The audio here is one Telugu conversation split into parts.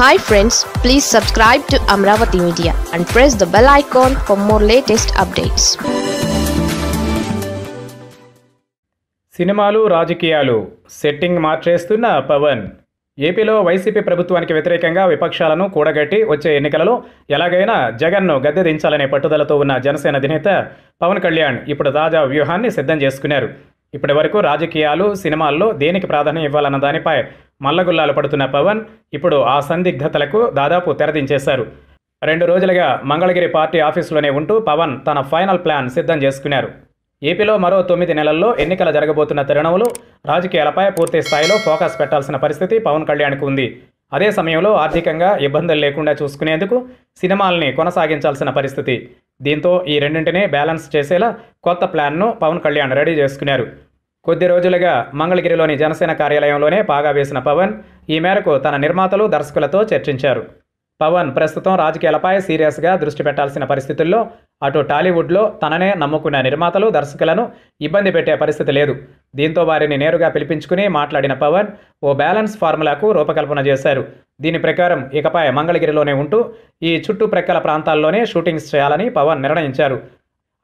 Hi friends, please subscribe to Amravati Media and press the bell icon for more latest updates. సినిమాలు రాజకీయాలు సెట్టింగ్ మార్చేస్తున్న పవన్. ఏపీలో వైసీపీ ప్రభుత్వానికి వ్యతిరేకంగా విపక్షాలను కూడగట్టి వచ్చే ఎన్నికలలో ఎలాగైనా జగన్ను గద్దె దించాలనే పట్టుదలతో ఉన్న జనసేన అధినేత పవన్ కళ్యాణ్ ఇప్పుడు తాజా వ్యూహాన్ని సిద్ధం చేసుకున్నారు. ఇప్పటి వరకు రాజకీయాలు సినిమాల్లో దేనికి ప్రాధాన్యం ఇవ్వాలన్న దానిపై మల్లగుల్లాలు పడుతున్న పవన్ ఇప్పుడు ఆ సందిగ్ధతలకు దాదాపు తెరదించేశారు. 2 రోజులుగా మంగళగిరి పార్టీ ఆఫీసులోనే ఉంటూ పవన్ తన ఫైనల్ ప్లాన్ సిద్ధం చేసుకున్నారు. ఏపీలో మరో 9 నెలల్లో ఎన్నికలు జరగబోతున్న తరుణంలో రాజకీయాలపై పూర్తి స్థాయిలో ఫోకస్ పెట్టాల్సిన పరిస్థితి పవన్ కళ్యాణ్కు ఉంది. అదే సమయంలో ఆర్థికంగా ఇబ్బందులు లేకుండా చూసుకునేందుకు సినిమాల్ని కొనసాగించాల్సిన పరిస్థితి. దీంతో ఈ రెండింటినీ బ్యాలెన్స్ చేసేలా కొత్త ప్లాన్ను పవన్ కళ్యాణ్ రెడీ చేసుకున్నారు. కొద్ది రోజులుగా మంగళగిరిలోని జనసేన కార్యాలయంలోనే పాగా వేసిన పవన్ ఈ మేరకు తన నిర్మాతలు దర్శకులతో చర్చించారు. పవన్ ప్రస్తుతం రాజకీయాలపై సీరియస్గా దృష్టి పెట్టాల్సిన పరిస్థితుల్లో అటు టాలీవుడ్లో తననే నమ్ముకున్న నిర్మాతలు దర్శకులను ఇబ్బంది పెట్టే పరిస్థితి లేదు. దీంతో వారిని నేరుగా పిలిపించుకుని మాట్లాడిన పవన్ ఓ బ్యాలెన్స్ ఫార్ములాకు రూపకల్పన చేశారు. దీని ప్రకారం ఇకపై మంగళగిరిలోనే ఉంటూ ఈ చుట్టుప్రక్కల ప్రాంతాల్లోనే షూటింగ్స్ చేయాలని పవన్ నిర్ణయించారు.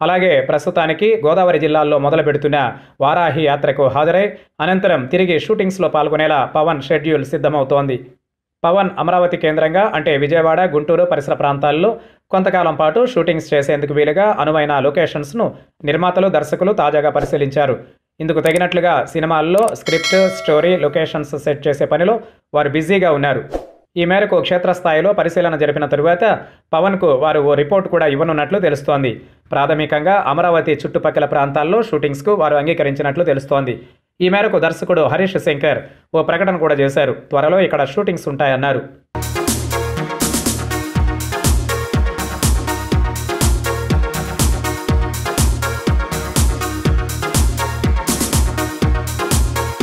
అలాగే ప్రస్తుతానికి గోదావరి జిల్లాల్లో మొదలుపెడుతున్న వారాహి యాత్రకు హాజరై అనంతరం తిరిగి షూటింగ్స్లో పాల్గొనేలా పవన్ షెడ్యూల్ సిద్ధమవుతోంది. పవన్ అమరావతి కేంద్రంగా అంటే విజయవాడ, గుంటూరు పరిసర ప్రాంతాల్లో కొంతకాలం పాటు షూటింగ్స్ చేసేందుకు వీలుగా అనువైన లొకేషన్స్ను నిర్మాతలు, దర్శకులు తాజాగా పరిశీలించారు. ఇందుకు తగినట్లుగా సినిమాల్లో స్క్రిప్ట్, స్టోరీ, లొకేషన్స్ సెట్ చేసే పనిలో వారు బిజీగా ఉన్నారు. ఈ మేరకు క్షేత్రస్థాయిలో పరిశీలన జరిపిన తరువాత పవన్కు వారు ఓ రిపోర్ట్ కూడా ఇవ్వనున్నట్లు తెలుస్తోంది. ప్రాథమికంగా అమరావతి చుట్టుపక్కల ప్రాంతాల్లో షూటింగ్స్కు వారు అంగీకరించినట్లు తెలుస్తోంది. ఈ మేరకు దర్శకుడు హరీష్ శంకర్ ఓ ప్రకటన కూడా చేశారు. త్వరలో ఇక్కడ షూటింగ్స్ ఉంటాయన్నారు.